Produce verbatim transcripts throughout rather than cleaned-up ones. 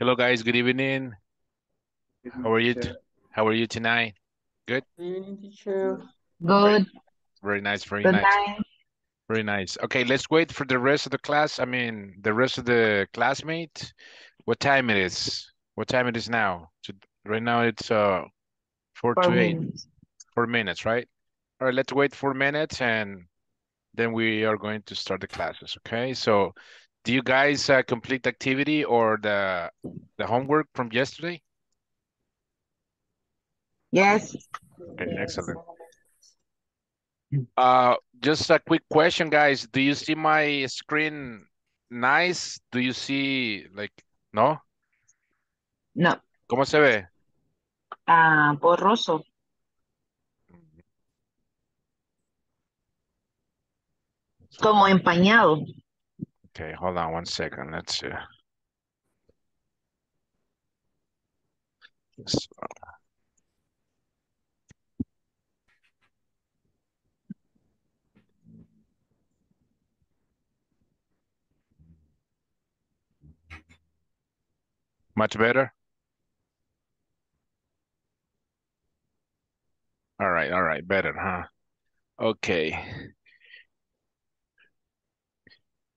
Hello guys, good evening. How are you? How are you tonight? Good? Good. Very, very nice, very good nice. Night. Very nice. Okay, let's wait for the rest of the class. I mean, the rest of the classmates. What time it is? What time it is now? So right now it's uh, four, four to minutes. eight. Four minutes, right? All right, let's wait four minutes and then we are going to start the classes, okay? So do you guys uh, complete the activity or the, the homework from yesterday? Yes. Okay, excellent. Uh, just a quick question, guys. Do you see my screen nice? Do you see, like, no? No. ¿Cómo se ve? Ah, uh, borroso. Como empañado. Okay, hold on one second. Let's see. So. Much better? All right, all right, better, huh? Okay.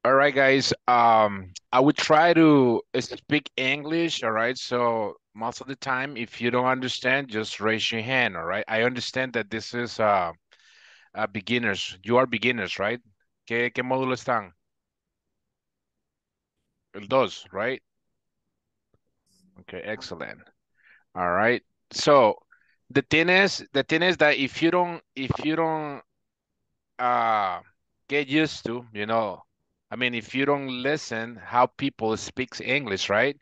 All right, guys, um, I would try to speak English, all right? So most of the time, if you don't understand, just raise your hand, all right? I understand that this is uh, uh, beginners. You are beginners, right? ¿Qué, qué módulo están? El dos, right? Okay, excellent. All right. So the thing is, the thing is that if you don't, if you don't uh, get used to, you know, I mean, if you don't listen how people speak English, right?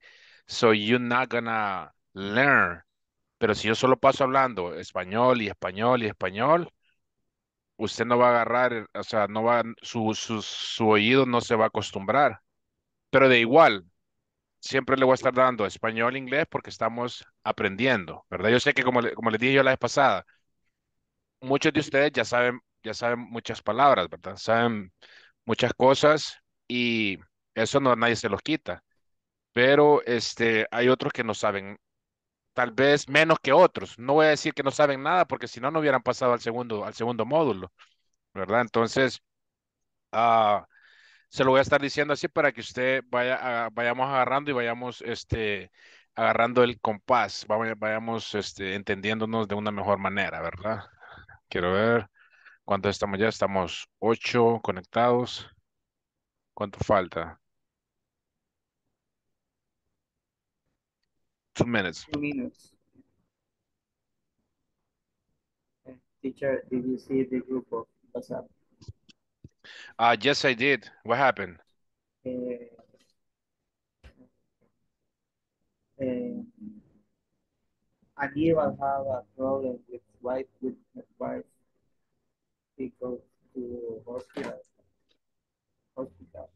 So you're not gonna learn. Pero si yo solo paso hablando español y español y español, usted no va a agarrar, o sea, no va, su, su, su oído no se va a acostumbrar. Pero de igual. Siempre le voy a estar dando español e inglés porque estamos aprendiendo, ¿verdad? Yo sé que como, como les dije yo la vez pasada, muchos de ustedes ya saben, ya saben muchas palabras, ¿verdad? Saben muchas cosas y eso no nadie se los quita. Pero este, hay otros que no saben, tal vez menos que otros. No voy a decir que no saben nada porque si no, no hubieran pasado al segundo, al segundo módulo, ¿verdad? Entonces, ah... Uh, se lo voy a estar diciendo así para que usted vaya, a, vayamos agarrando y vayamos este, agarrando el compás, vayamos este, entendiéndonos de una mejor manera, ¿verdad? Quiero ver cuántos estamos ya, estamos ocho conectados. ¿Cuánto falta? Two minutes. Two minutes. Teacher, did you see the group of WhatsApp? Uh, yes, I did. What happened? Uh, uh, Aníbal have a problem with wife with his wife. He goes to hospital. Hospital.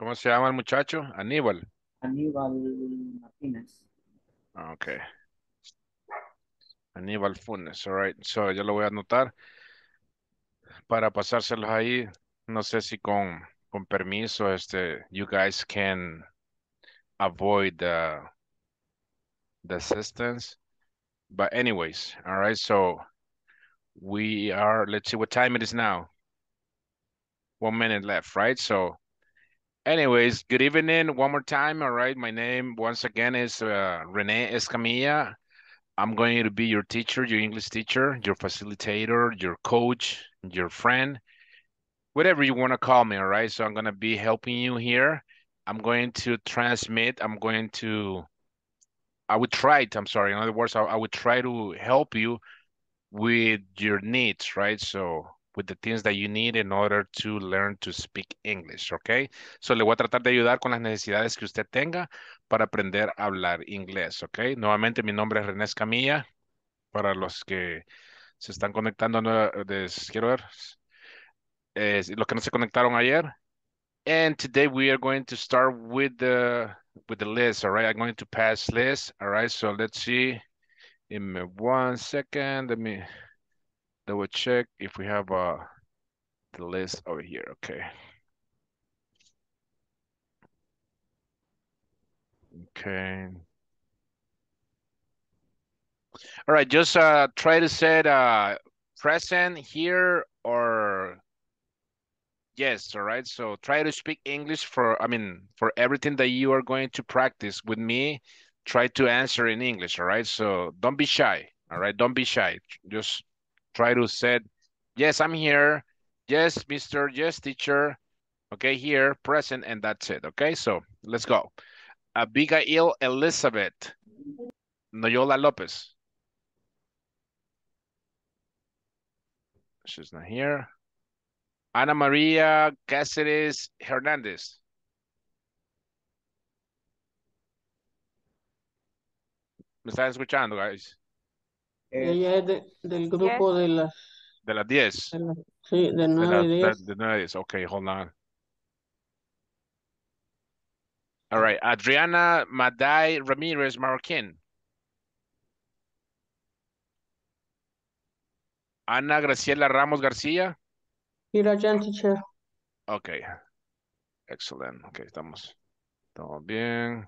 ¿Cómo se llama el muchacho? Aníbal. Aníbal Martínez. Okay. Aníbal Funes, all right. So, yo lo voy a anotar para pasárselos ahí. No sé si con, con permiso, este, you guys can avoid the, the assistance. But anyways, all right. So, we are, let's see what time it is now. One minute left, right? So, anyways, good evening one more time, all right. My name once again is uh, René Escamilla. I'm going to be your teacher, your English teacher, your facilitator, your coach, your friend, whatever you want to call me, all right? So I'm going to be helping you here. I'm going to transmit. I'm going to, I would try to, I'm sorry. In other words, I, I would try to help you with your needs, right? So with the things that you need in order to learn to speak English, okay? So le voy a tratar de ayudar con las necesidades que usted tenga para aprender a hablar inglés, okay? Nuevamente, mi nombre es René Escamilla. Para los que se están conectando, quiero ver, eh, los que no se conectaron ayer. And today we are going to start with the, with the list, all right? I'm going to pass list, all right? So let's see. Give me one second, let me... double check if we have uh, the list over here, okay. Okay. All right, just uh, try to set uh, present here or yes, all right? So try to speak English for, I mean, for everything that you are going to practice with me, try to answer in English, all right? So don't be shy, all right? Don't be shy. Just try to set, yes, I'm here. Yes, mister. Yes, teacher. Okay, here, present, and that's it, okay? So let's go. Abigail Elizabeth Noyola Lopez. She's not here. Ana María Cáceres Hernández. ¿Me están escuchando, guys? Ella es de, del grupo yes. de las... De las diez. De la, sí, de nueve a diez. De nueve a diez, okay, hold on. All right, Adriana Maday Ramírez Marroquín. Ana Graciela Ramos García. Here I am, teacher. Okay. Excellent. Okay, estamos. Estamos bien.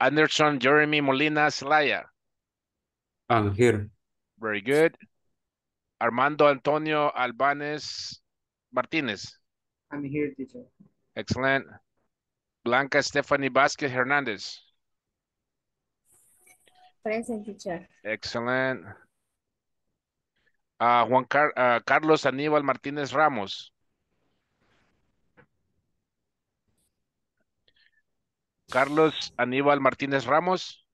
Anderson Jeremy Molina Zelaya. I'm here. Very good. Armando Antonio Albanes Martinez. I'm here, teacher. Excellent. Blanca Stephanie Vázquez Hernández. Present, teacher. Excellent. Uh, Juan Car uh, Carlos Aníbal Martínez Ramos. Carlos Aníbal Martínez Ramos.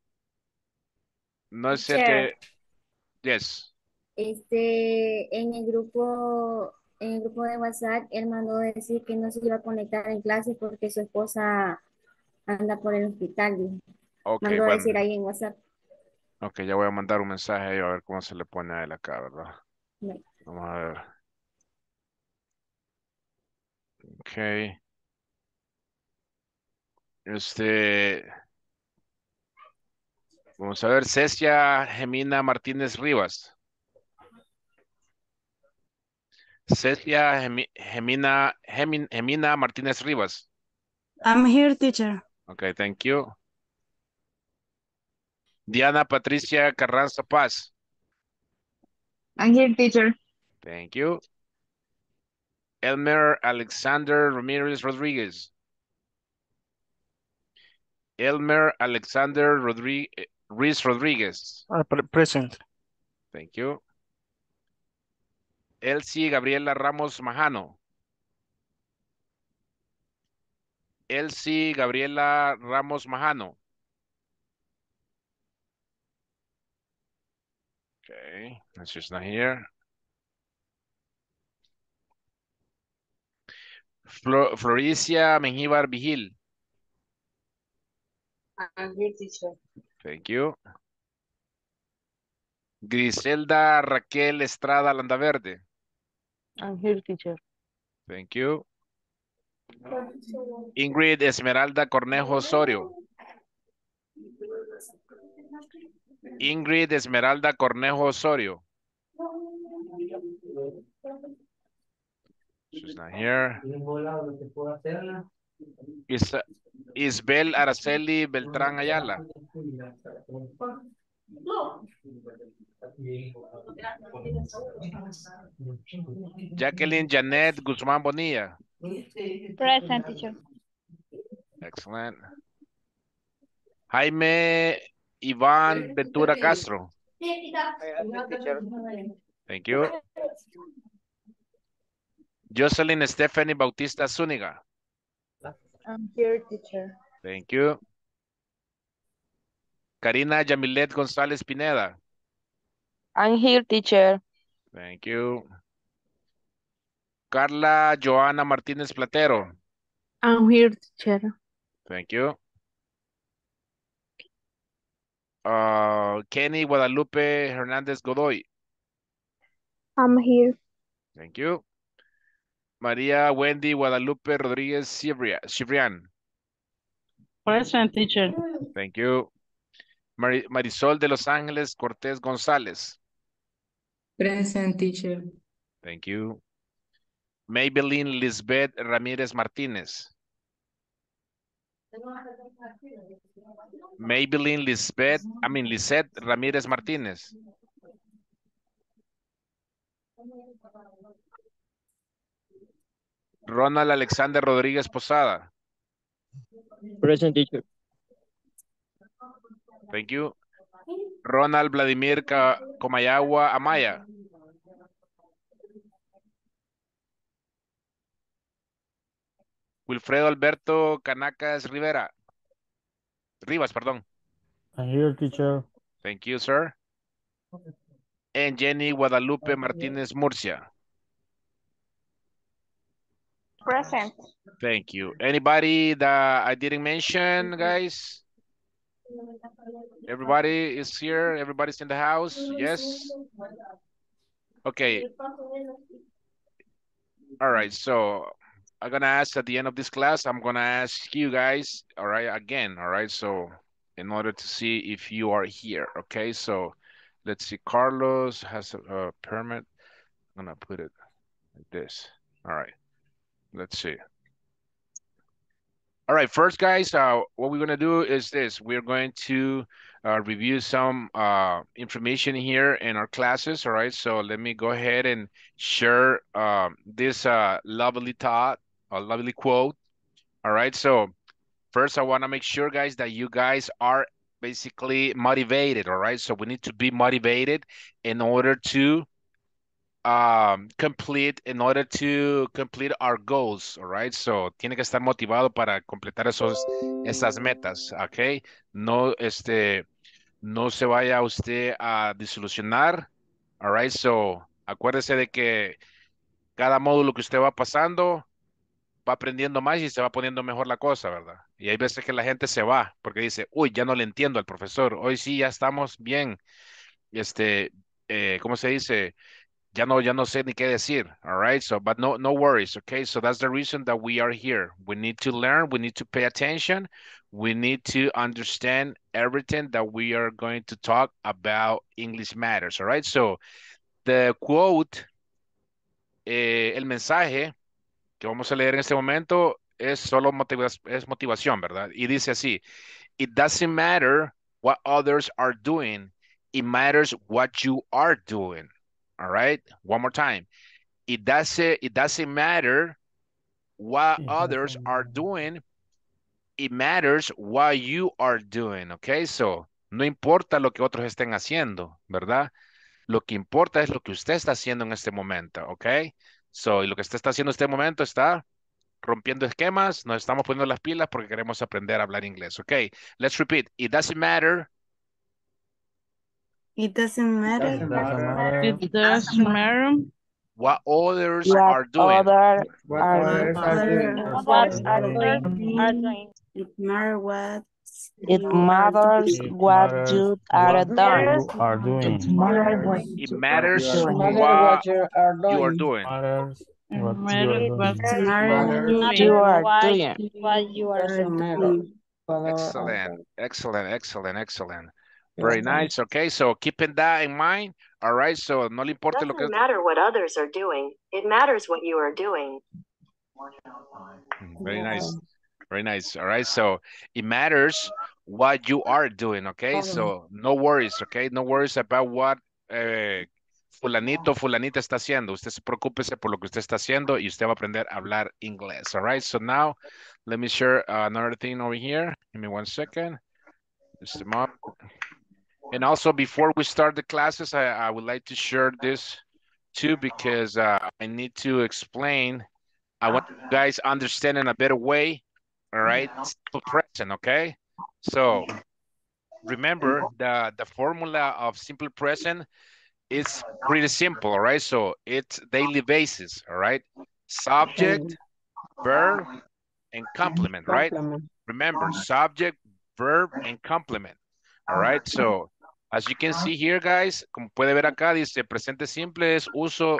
No es el que... Yes. Este, en el grupo... En el grupo de WhatsApp, él mandó decir que no se iba a conectar en clase porque su esposa anda por el hospital. Okay, mandó bueno. decir ahí en WhatsApp. Ok, ya voy a mandar un mensaje ahí a ver cómo se le pone a él acá, ¿verdad? No. Vamos a ver. Ok. Este. Vamos a ver, Cecilia Gemina Martinez Rivas. Cecilia Gemina, Gemina, Gemina Martinez Rivas. I'm here, teacher. Okay, thank you. Diana Patricia Carranza Paz. I'm here, teacher. Thank you. Elmer Alexander Ramirez Rodriguez. Elmer Alexander Rodriguez Rodriguez. Uh, present. Thank you. Elsie Gabriela Ramos Majano. Elsie Gabriela Ramos Majano. Okay, that's just not here. Flor Floricia Menjivar Vigil. I'm here, teacher. Thank you. Griselda Raquel Estrada Landaverde. I'm here, teacher. Thank you. Ingrid Esmeralda Cornejo Osorio. Ingrid Esmeralda Cornejo Osorio. She's not here. Is, Isbel Araceli Beltrán Ayala. Jacqueline Janet Guzmán Bonilla. Present, teacher. Excellent. Jaime Ivan Ventura Castro. Thank you. Jocelyn Stephanie Bautista Zuniga. I'm here, teacher. Thank you. Karina Jamilet Gonzalez Pineda. I'm here, teacher. Thank you. Carla Joana Martinez Platero. I'm here, teacher. Thank you. Uh, Kenny Guadalupe Hernandez Godoy. I'm here. Thank you. Maria Wendy Guadalupe Rodriguez Cibrian. Present, teacher. Thank you. Mar Marisol de Los Angeles Cortes Gonzalez. Present, teacher. Thank you. Maybelline Lisette Ramírez Martínez. Maybelline Lisbeth, I mean Lisette Ramírez Martínez. Ronald Alexander Rodríguez Posada. Present, teacher. Thank you. Ronald Vladimir Comayagua Amaya. Wilfredo Alberto Canacas Rivera. Rivas, perdón. I'm here, teacher. Thank you, sir. And Jenny Guadalupe Martinez Murcia. Present. Thank you. Anybody that I didn't mention, guys? Everybody is here. Everybody's in the house. Yes. Okay. All right. So I'm going to ask at the end of this class, I'm going to ask you guys, all right, again, all right, so in order to see if you are here, okay, so let's see, Carlos has a, a permit, I'm going to put it like this, all right, let's see. All right, first, guys, uh, what we're going to do is this, we're going to uh, review some uh, information here in our classes, all right, so let me go ahead and share um, this uh, lovely thought. A lovely quote. All right. So first I want to make sure, guys, that you guys are basically motivated. All right. So we need to be motivated in order to um, complete, in order to complete our goals. All right. So tiene que estar motivado para completar esos, esas metas. Okay. No, este, no se vaya usted a desilusionar. All right. So acuérdese de que cada módulo que usted va pasando, va aprendiendo más y se va poniendo mejor la cosa, ¿verdad? Y hay veces que la gente se va porque dice, uy, ya no le entiendo al profesor, hoy sí ya estamos bien, este, eh, ¿cómo se dice? Ya no, ya no sé ni qué decir, all right? So, but no, no worries, okay? So that's the reason that we are here. We need to learn, we need to pay attention, we need to understand everything that we are going to talk about English matters, all right? So the quote, eh, el mensaje, que vamos a leer en este momento es solo motiva es motivación, ¿verdad? Y dice así, it doesn't matter what others are doing, it matters what you are doing. All right? One more time. It doesn't, it doesn't matter what others are doing, it matters what you are doing, okay? So, no importa lo que otros estén haciendo, ¿verdad? Lo que importa es lo que usted está haciendo en este momento, okay? So, y lo que usted está haciendo en este momento está rompiendo esquemas, nos estamos poniendo las pilas porque queremos aprender a hablar inglés. Okay, let's repeat. It doesn't matter. It doesn't matter. It doesn't matter. What others what are doing. Other what others are doing. It matters what It matters what you are doing. It matters what you are doing. It matters what you are doing. Excellent, excellent, excellent, excellent. Very nice. Okay, so keeping that in mind. All right, so no le importa lo que. It doesn't matter what others are doing. It matters what you are doing. Very nice. Very nice. All right. So it matters what you are doing. Okay. So no worries. Okay. No worries about what eh, fulanito, fulanita está haciendo. Usted se preocúpese por lo que usted está haciendo y usted va a aprender a hablar inglés. All right. So now let me share another thing over here. Give me one second. Just a moment. And also before we start the classes, I, I would like to share this too because uh, I need to explain. I want you guys to understand in a better way. All right, simple present, okay? So remember the, the formula of simple present is pretty simple, all right? So it's daily basis, all right? Subject, verb, and complement, right? Remember, subject, verb, and complement, all right? So as you can see here, guys, como puede ver acá, dice presente simple es uso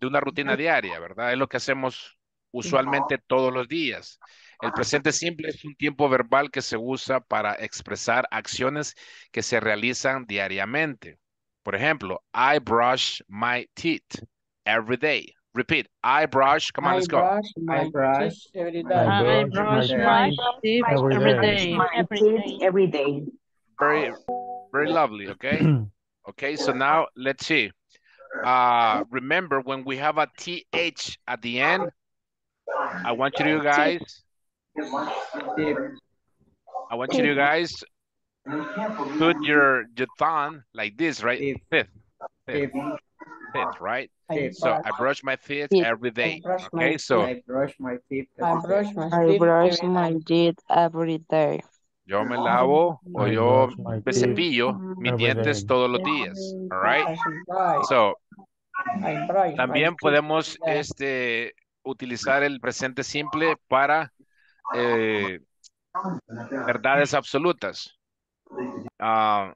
de una rutina diaria, ¿verdad? Es lo que hacemos usualmente todos los días. El presente simple es un tiempo verbal que se usa para expresar acciones que se realizan diariamente. Por ejemplo, I brush my teeth every day. Repeat. I brush. Come on, I let's brush, go. My I brush, every day. I brush my teeth every day. Every day. Every day. Very, very lovely. Okay. Okay. So now let's see. Uh, remember when we have a T H at the end, I want you to guys, I want you to guys put your, your thumb like this, right? Fifth. Fifth. Fifth, right? Fifth. So I brush my teeth every day. Okay, so I brush my teeth. I brush my teeth. I brush my teeth every day. Yo me lavo o yo me cepillo mis dientes todos los días. All right. So también podemos este utilizar el presente simple para eh, verdades absolutas. Uh,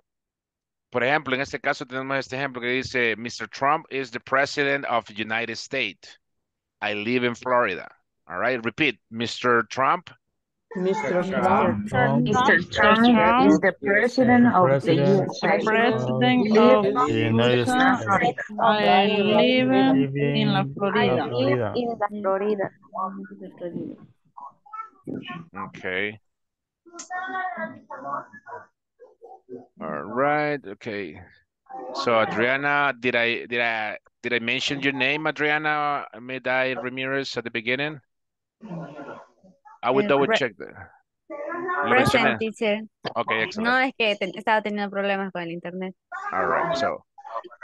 Por ejemplo, en este caso tenemos este ejemplo que dice, Mister Trump is the president of the United States. I live in Florida. All right, repeat. Mister Trump. Mister Trump. Mister Trump is the president of the United States. President of the United States. I live in La Florida. In La Florida. Okay. All right. Okay. So Adriana, did I did I did I mention your name, Adriana Maday Ramirez, at the beginning? I would double check that. Present, teacher. Okay, excellent. No, es que ten, estaba teniendo problemas con el internet. All right. So,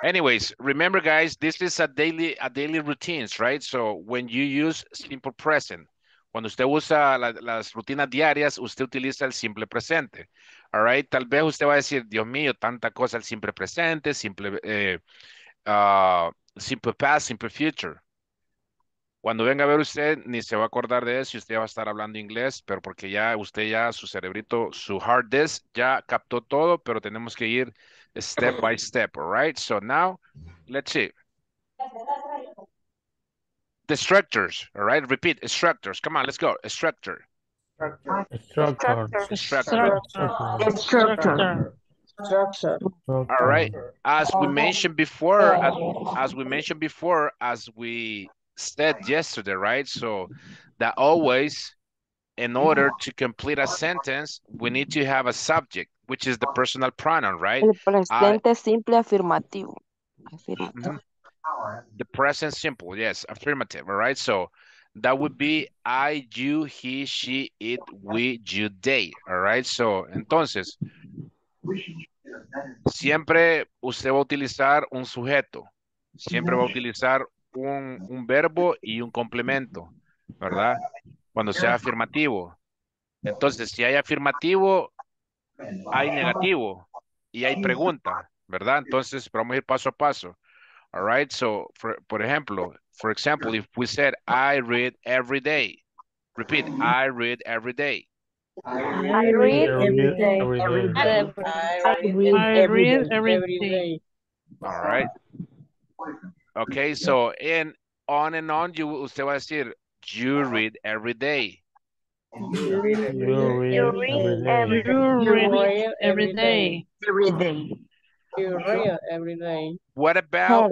anyways, remember, guys, this is a daily a daily routines, right? So when you use simple present. Cuando usted usa la, las rutinas diarias, usted utiliza el simple presente. All right? Tal vez usted va a decir, Dios mío, tanta cosa el simple presente, simple, eh, uh, simple past, simple future. Cuando venga a ver usted, ni se va a acordar de eso y usted va a estar hablando inglés, pero porque ya usted ya, su cerebrito, su hard disk, ya captó todo, pero tenemos que ir step by step. All right? So now, let's see. The structures, all right? Repeat, structures. Come on, let's go. Structure. Structure. Structure. Structure. Structure. Structure. All right. As we mentioned before, as, as we mentioned before, as we said yesterday, right? So that always, in order to complete a sentence, we need to have a subject, which is the personal pronoun, right? El presente simple afirmativo. Afirmativo. The present simple, yes, affirmative, all right? So that would be I, you, he, she, it, we, you, they, all right? So, entonces, siempre usted va a utilizar un sujeto, siempre va a utilizar un, un verbo y un complemento, ¿verdad? Cuando sea afirmativo. Entonces, si hay afirmativo, hay negativo y hay pregunta, ¿verdad? Entonces, vamos a ir paso a paso. All right, so for, por ejemplo, for example, if we said, I read every day, repeat, I read every day. I read every day. I read every day. All right. Okay, so and on and on, you, usted va a decir, you read every day. You read every day. Every day. You read every day. What about,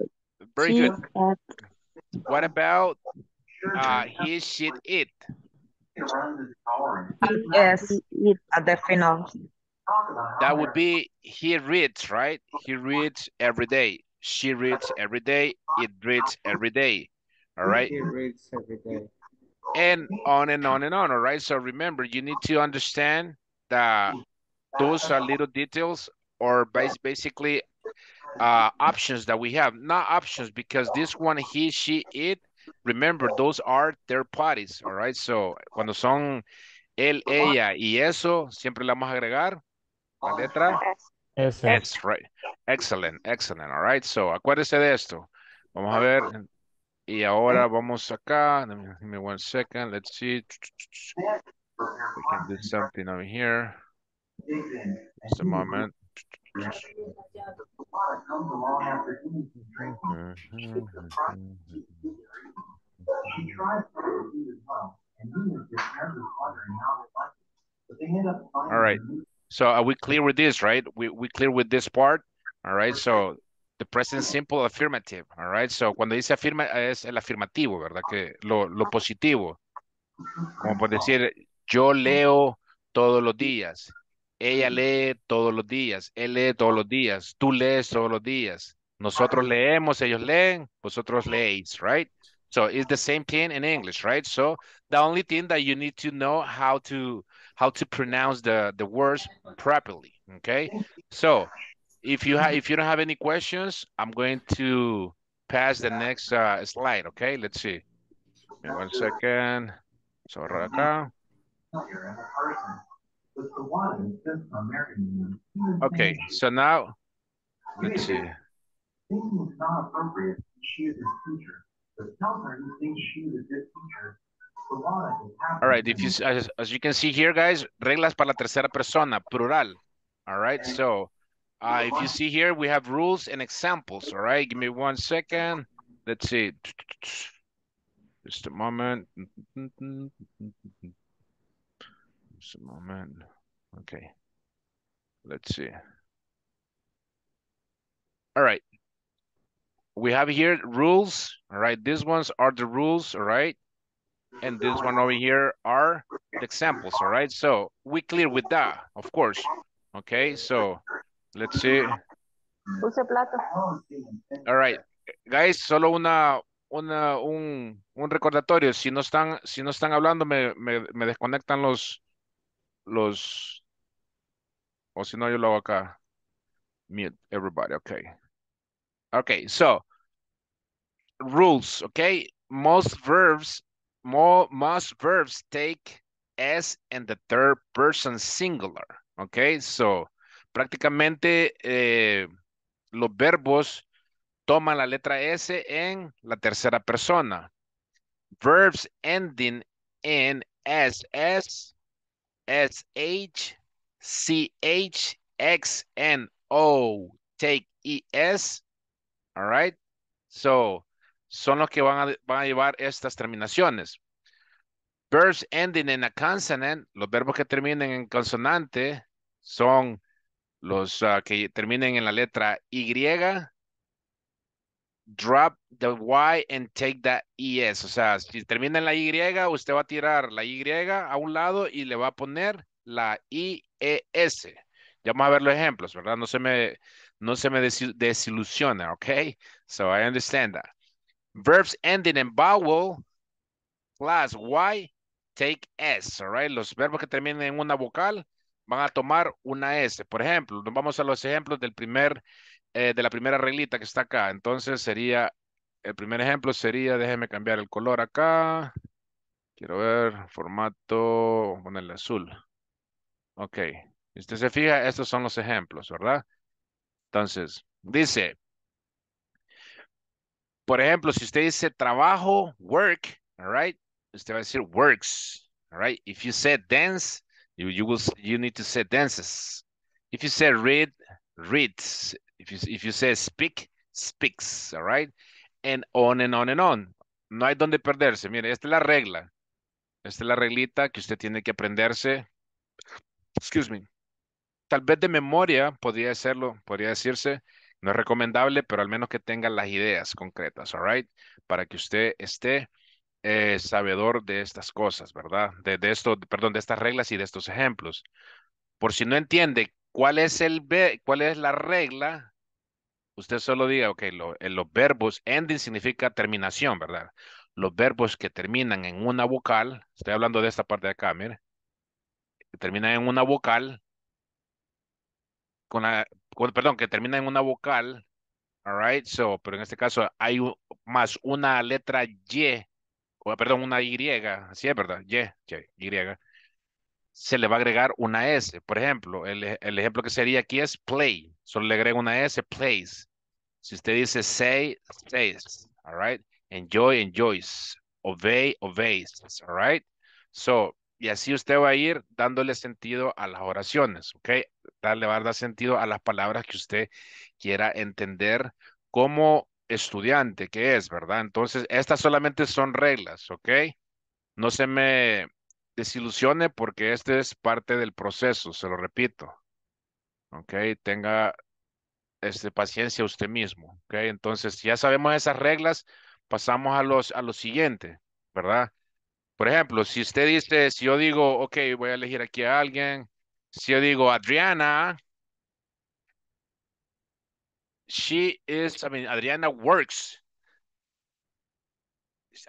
very good, what about uh, he, she, it? Yes, it at the final. That would be he reads, right? He reads every day. She reads every day. It reads every day. All right? He reads every day. And on and on and on, all right? So remember, you need to understand that those are little details or basically uh, options that we have. Not options, because this one, he, she, it, remember, those are third parties, all right? So, cuando son él, ella y eso, siempre le vamos a agregar la letra. S. S, right. Excellent, excellent, all right? So, acuérdese de esto. Vamos a ver. Y ahora vamos acá. Give me one second. Let's see. We can do something over here. Just a moment. All right, so are we clear with this, right? We we clear with this part, all right? So The present simple affirmative, all right? So, cuando dice afirma, es el afirmativo, ¿verdad? Que lo, lo positivo. Como por decir, yo leo todos los días. Ella lee todos los días. Él lee todos los días. Tú lees todos los días. Nosotros leemos, ellos leen. Vosotros leéis, right? So, it's the same thing in English, right? So, the only thing that you need to know how to, how to pronounce the, the words properly, okay? So, If you have, if you don't have any questions, I'm going to pass the next uh, slide. Okay, let's see. One second. So right now. Okay, so now let's see. Thinking it's not appropriate. She is a teacher, but tell her you think she is a good teacher. All right. If you as, as you can see here, guys, reglas para la tercera persona plural. All right, so. Uh, if you see here, we have rules and examples, all right? Give me one second. Let's see. Just a moment. Just a moment. Okay. Let's see. All right. We have here rules, all right? These ones are the rules, all right? And this one over here are the examples, all right? So we're clear with that, of course. Okay, so... Let's see. All right, guys, solo una, una, un, un recordatorio. Si no están, si no están hablando, me, me, me desconectan los, los, o si no, yo lo hago acá. Mute everybody, okay. Okay, so, rules, okay? Most verbs, more, most verbs take S and the third person singular, okay? So, prácticamente eh, los verbos toman la letra S en la tercera persona. Verbs ending in S S, S H, C H, X, and O take E S. All right. So, son los que van a, van a llevar estas terminaciones. Verbs ending in a consonant, los verbos que terminen en consonante son... Los uh, que terminen en la letra Y, drop the Y and take the E S. O sea, si termina en la Y, usted va a tirar la Y a un lado y le va a poner la I E S. Ya vamos a ver los ejemplos, ¿verdad? No se me, no se me desilusiona, ¿ok? So, I understand that. Verbs ending in vowel, plus Y, take S, all right? Los verbos que terminen en una vocal, van a tomar una S. Por ejemplo, nos vamos a los ejemplos del primer, eh, de la primera reglita que está acá. Entonces sería, el primer ejemplo sería, déjeme cambiar el color acá. Quiero ver, formato, ponerle azul. Ok. Si usted se fija, estos son los ejemplos, ¿verdad? Entonces, dice, por ejemplo, si usted dice trabajo, work, all right, usted va a decir works, all right. If you say dance, You, you will you need to say dances. If you say read, reads. If you if you say speak, speaks, all right? And on and on and on. No hay donde perderse. Mire, esta es la regla. Esta es la reglita que usted tiene que aprenderse. Excuse me. Tal vez de memoria podría hacerlo, podría decirse, no es recomendable, pero al menos que tenga las ideas concretas, all right? Para que usted esté Eh, sabedor de estas cosas, ¿verdad? De, de esto, perdón, de estas reglas y de estos ejemplos. Por si no entiende cuál es el cuál es la regla, usted solo diga, ok, lo, los verbos ending significa terminación, ¿verdad? Los verbos que terminan en una vocal, estoy hablando de esta parte de acá, mire, que terminan en una vocal, con la, con, perdón, que terminan en una vocal, all right, so, pero en este caso hay un, más una letra Y, O, perdón, una Y, así es, ¿verdad? Y, Y, se le va a agregar una S. Por ejemplo, el, el ejemplo que sería aquí es play. Solo le agrego una S, plays. Si usted dice say, says, all right? Enjoy, enjoys. Obey, obeys, all right? So, y así usted va a ir dándole sentido a las oraciones, ¿ok? Darle, va a dar sentido a las palabras que usted quiera entender como estudiante que es, ¿verdad? Entonces, estas solamente son reglas, ¿ok? No se me desilusione porque este es parte del proceso, se lo repito. ¿Ok? Tenga este, paciencia usted mismo, ¿ok? Entonces, ya sabemos esas reglas, pasamos a los, a lo siguiente, ¿verdad? Por ejemplo, si usted dice, si yo digo, ok, voy a elegir aquí a alguien, si yo digo, Adriana, she is, I mean, Adriana works.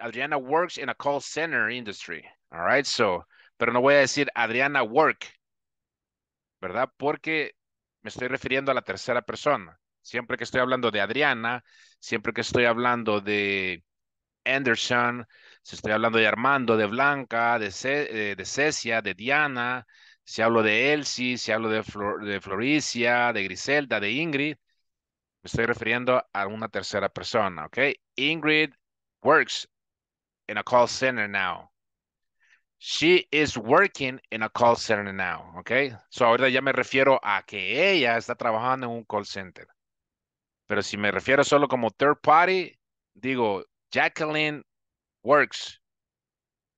Adriana works in a call center industry, all right? So, pero no voy a decir Adriana work, ¿verdad? Porque me estoy refiriendo a la tercera persona. Siempre que estoy hablando de Adriana, siempre que estoy hablando de Anderson, si estoy hablando de Armando, de Blanca, de, Ce de Cecia, de Diana, si hablo de Elsie, si hablo de, Flor de Floricia, de Griselda, de Ingrid, me estoy refiriendo a una tercera persona, ¿ok? Ingrid works in a call center now. She is working in a call center now, ¿ok? So, ahorita ya me refiero a que ella está trabajando en un call center. Pero si me refiero solo como third party, digo, Jacqueline works,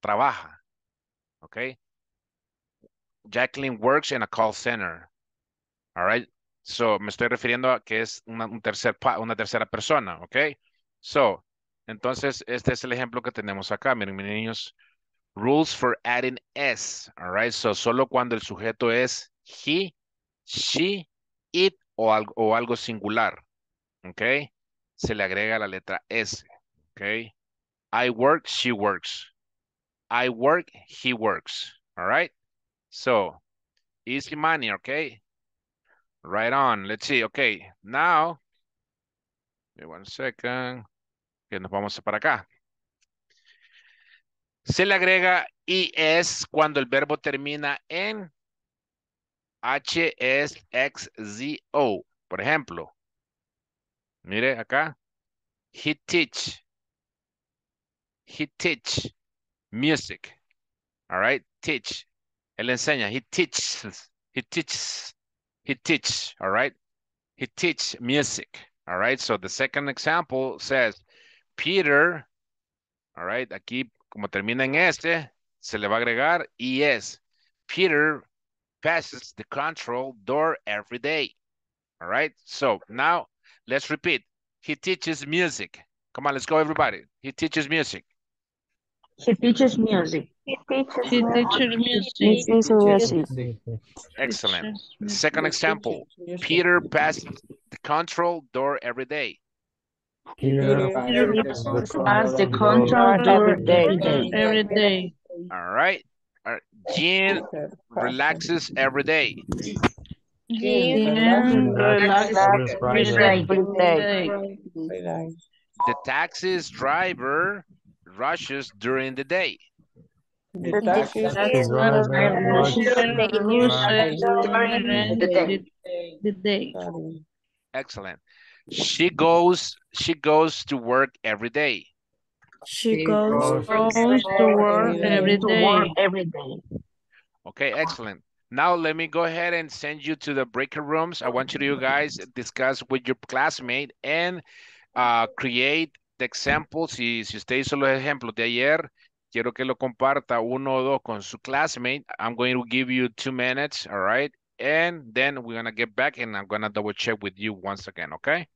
trabaja, ¿ok? Jacqueline works in a call center, all right? So, me estoy refiriendo a que es una, un tercer, una tercera persona, ¿ok? So, entonces, este es el ejemplo que tenemos acá, miren, mis niños. Rules for adding S, all right? So, solo cuando el sujeto es he, she, it o algo, o algo singular, ¿ok? Se le agrega la letra S, ¿ok? I work, she works. I work, he works, all right? So, easy money, okay? Right on, let's see, okay. Now, give me one second, que nos vamos para acá. Se le agrega es cuando el verbo termina en H S X Z O. Por ejemplo, mire acá. He teach. He teach music. All right, teach. Él enseña. He teaches. He teaches. He teaches. All right. He teach music. All right. So the second example says Peter. All right. Aquí, como termina en este, se le va a agregar es. Peter passes the control door every day. All right. So now let's repeat. He teaches music. Come on, let's go, everybody. He teaches music. He teaches music. He teaches, he teaches music. He teaches music. Excellent. Second example. Peter passes the control door every day. Peter passes the control door every day. Every day. All right. All right. Jean relaxes every day. Jean relaxes every day. The taxi driver rushes during the day. The taxi driver rushes during the day. Excellent. She goes. She goes to work every day. She goes, goes to work every day. Every day. Okay, excellent. Now let me go ahead and send you to the breaker rooms. I want you to you guys discuss with your classmate and uh, create the examples. Si, si usted hizo los ejemplos de ayer, quiero que lo comparta uno o dos con su classmate. I'm going to give you two minutes. All right, and then we're gonna get back, and I'm gonna double check with you once again. Okay.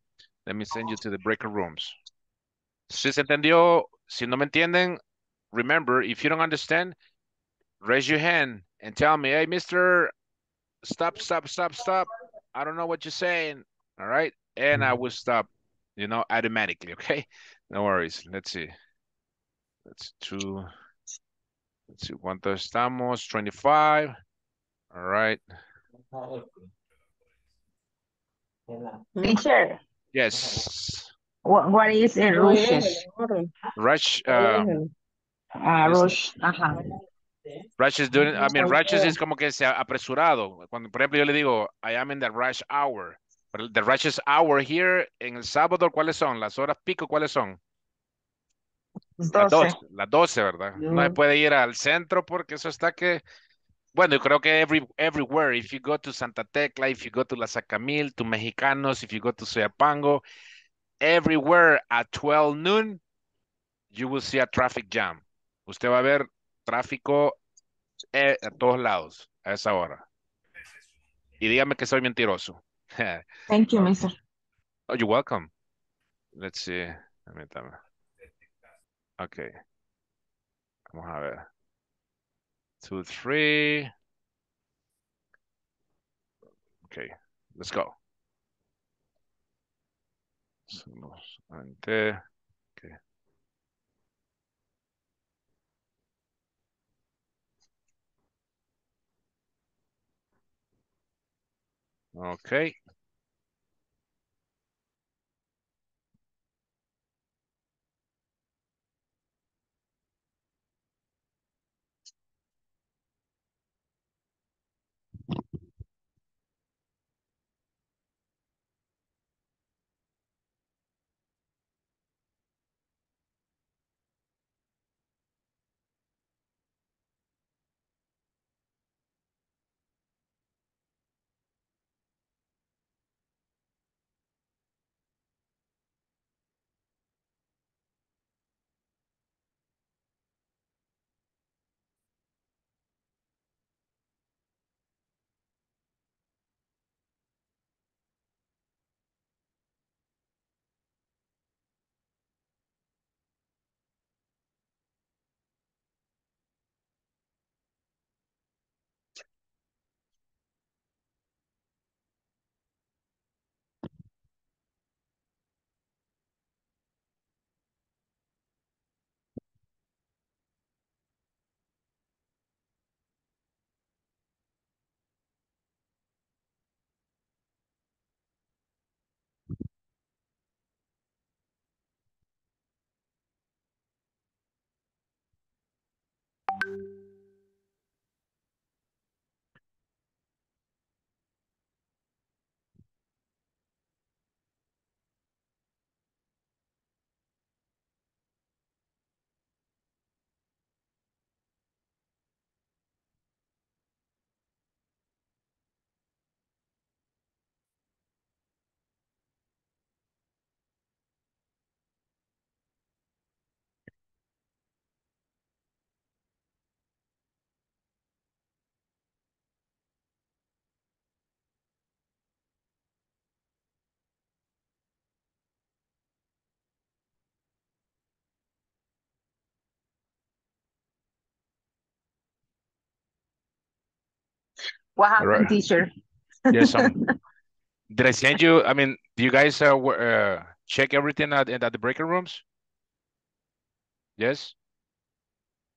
Let me send you to the breaker rooms. Si se entendió, si no me entienden, remember, if you don't understand, raise your hand and tell me, hey, mister, stop, stop, stop, stop. I don't know what you're saying. All right. And I will stop, you know, automatically. Okay. No worries. Let's see. Let's two. Let's see. ¿Cuánto estamos? twenty-five. All right. Teacher. Yes. What, what is a rushes? Rush. Uh, uh, rush. Ajá. Rush is doing, I mean, rushes es como que se ha apresurado. Cuando, por ejemplo, yo le digo, I am in the rush hour. But the rush hour here en el sábado, ¿cuáles son? Las horas pico, ¿cuáles son? doce. Las doce, ¿verdad? Mm. No se puede ir al centro porque eso está que... Bueno, yo creo que every, everywhere, if you go to Santa Tecla, if you go to La Sacamil, to Mexicanos, if you go to Soyapango, everywhere at twelve noon, you will see a traffic jam. Usted va a ver tráfico eh, a todos lados a esa hora. Y dígame que soy mentiroso. Thank you, mister. Oh, you're welcome. Let's see. Permítame. Ok. Vamos a ver. Two, three. Ok. Let's go. Okay. Okay. What happened, right, teacher? Yes, um, did I send you? I mean, do you guys uh, uh, check everything at, at the breaking rooms? Yes?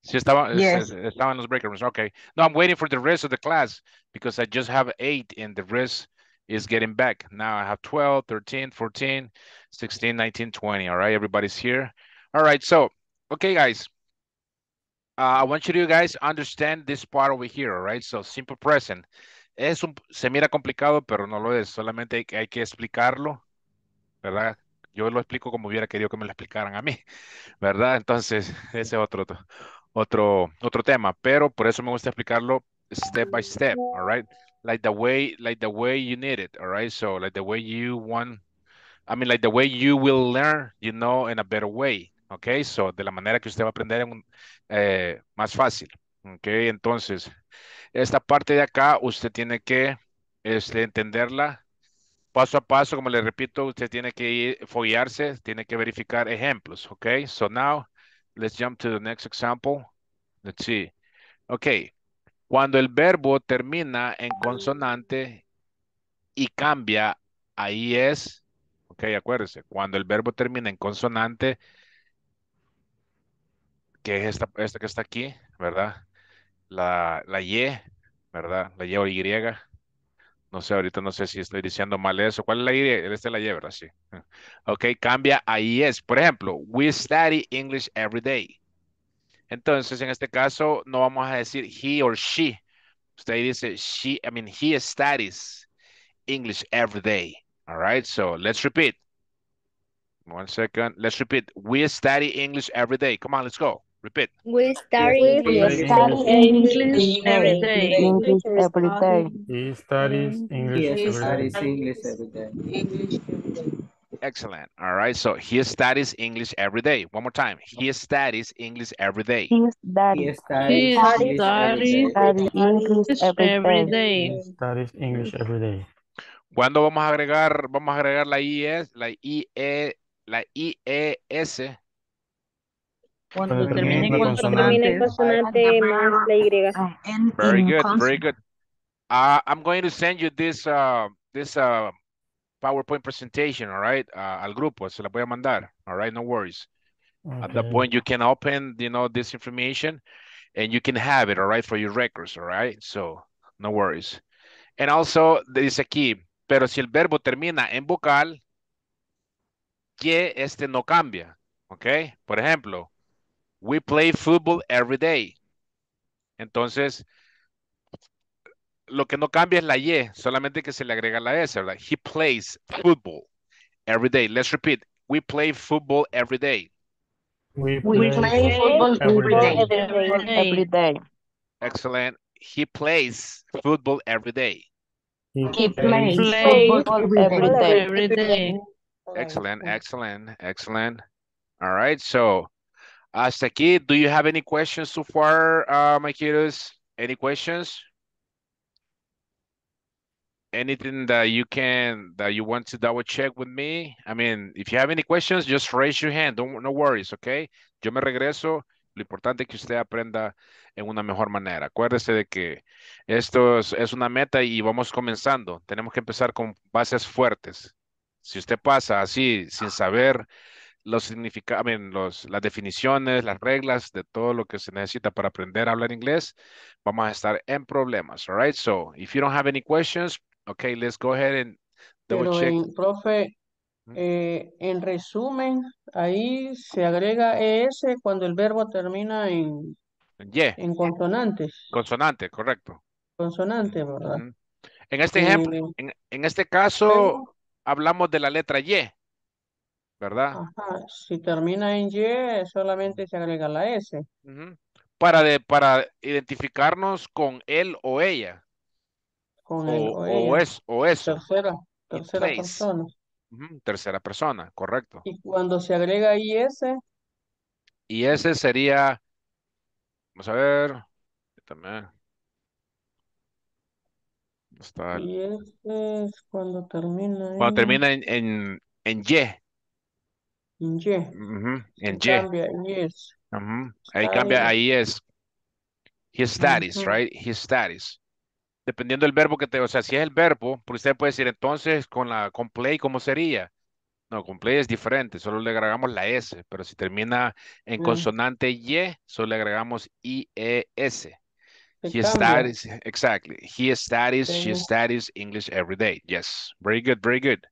Sí, estaba, yes. Estaban los breaking rooms. Okay. No, I'm waiting for the rest of the class because I just have eight and the rest is getting back. Now I have twelve, thirteen, fourteen, sixteen, nineteen, twenty. All right, everybody's here. All right, so, okay, guys. Uh, I want you to guys understand this part over here, all right? So, simple present. Es un, se mira complicado, pero no lo es. Solamente hay, hay que explicarlo, ¿verdad? Yo lo explico como hubiera querido que me lo explicaran a mí, ¿verdad? Entonces, ese es otro, otro, otro tema. Pero por eso me gusta explicarlo step by step, all right? Like the way, like the way you need it, all right? So, like the way you want, I mean, like the way you will learn, you know, in a better way. Ok, so de la manera que usted va a aprender en un, eh, más fácil. Ok, entonces, esta parte de acá usted tiene que este, entenderla paso a paso. Como le repito, usted tiene que ir, follearse, tiene que verificar ejemplos. Ok, so now let's jump to the next example. Let's see. Ok, cuando el verbo termina en consonante y cambia, ahí es. Ok, acuérdese, cuando el verbo termina en consonante, que es esta, esta que está aquí, ¿verdad? La, la Y, ¿verdad? La Y o Y. No sé, ahorita no sé si estoy diciendo mal eso. ¿Cuál es la Y? Esta es la Y, ¿verdad? Sí. Ok, cambia a I S. Por ejemplo, we study English every day. Entonces, en este caso, no vamos a decir he or she. Usted dice she, I mean, he studies English every day. All right, so let's repeat. One second. Let's repeat. We study English every day. Come on, let's go. Repeat. We study English every day. English every day. He studies English every day. Excellent. All right. So he studies English every day. One more time. He studies English every day. He studies English every day. He studies English every day. ¿Cuándo vamos a agregar, vamos a agregar la I E S, la I E, la I E S? Cuando, Cuando termine en consonante, consonante más la Y. Very good, very good. Uh, I'm going to send you this, uh, this uh, PowerPoint presentation, all right, uh, al grupo, se la voy a mandar, all right, no worries. Okay. At that point, you can open, you know, this information and you can have it, all right, for your records, all right, so no worries. And also, dice aquí, pero si el verbo termina en vocal, que este no cambia, ok. Por ejemplo, we play football every day. Entonces, lo que no cambia es la Y, solamente que se le agrega la S, ¿verdad? He plays football every day. Let's repeat. We play football every day. We play, we play football every day. Every day. Every day. Excellent. He plays football every day. He, he plays, plays football, football every day. Every day. Excellent, excellent, excellent. All right, so hasta aquí. Do you have any questions so far, uh, my kiddos? Any questions? Anything that you can, that you want to double check with me? I mean, if you have any questions, just raise your hand. Don't, no worries, okay? Yo me regreso. Lo importante es que usted aprenda en una mejor manera. Acuérdese de que esto es, es una meta y vamos comenzando. Tenemos que empezar con bases fuertes. Si usted pasa así, sin saber los significados, los, las definiciones, las reglas de todo lo que se necesita para aprender a hablar inglés, vamos a estar en problemas. All right, so if you don't have any questions, okay, let's go ahead and double check. Pero, profe, Eh, en resumen, ahí se agrega ES cuando el verbo termina en, yeah. en consonantes. Consonante, correcto. Consonante, ¿verdad? Mm-hmm. En este eh, ejemplo, en, en este caso, eh, hablamos de la letra Y, ¿verdad? Ajá. Si termina en Y, solamente se agrega la S. Uh-huh. Para, de, para identificarnos con él o ella. Con él o, o ella. O, es, o eso. Tercera, tercera persona. Uh-huh. Tercera persona, correcto. Y cuando se agrega I S. I S sería, vamos a ver, también. Está el, I S es cuando termina en, cuando termina en, en, en Y. En Y. Uh-huh. En Y. Cambia yes. Uh-huh. Ahí cambia a I S. His status, uh-huh. right? His status. Dependiendo del verbo que te... O sea, si es el verbo, pues usted puede decir, entonces, con la con play, ¿cómo sería? No, con play es diferente. Solo le agregamos la S. Pero si termina en consonante Y, solo le agregamos I E S. He studies... Exactly. He studies, okay. She studies English every day. Yes. Very good, very good.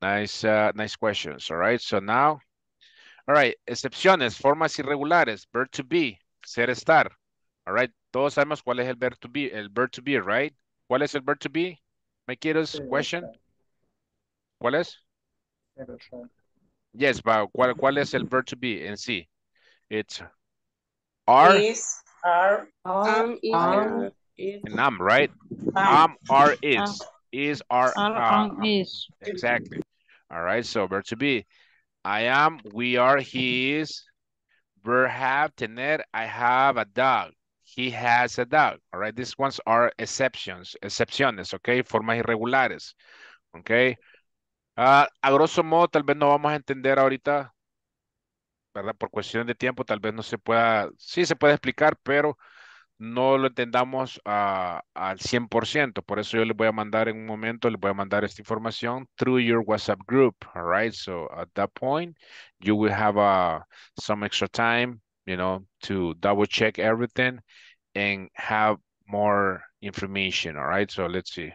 Nice, uh, nice questions. All right, so now... All right, excepciones, formas irregulares. Verb to be, ser, estar. All right. Todos sabemos cuál es el verb to be, el verb to be, right? ¿Cuál es el verb to be? My kiddos, question. ¿Cuál es? Yes, but ¿cuál, cuál es el verb to be en sí? It's are. Is, are, am, am, is. And am, right? Am, are, is. Is, are, am. Is. Exactly. All right, so verb to be. I am, we are, he is. Verb have, tener, I have a dog. He has a dog, all right? These ones are exceptions, excepciones, okay? Formas irregulares, okay? Uh, a grosso modo, tal vez no vamos a entender ahorita, ¿verdad? Por cuestión de tiempo, tal vez no se pueda, sí se puede explicar, pero no lo entendamos uh, al cien por ciento. Por eso yo les voy a mandar en un momento, les voy a mandar esta información through your WhatsApp group, all right? So at that point, you will have uh, some extra time, you know, to double check everything and have more information, all right? So let's see.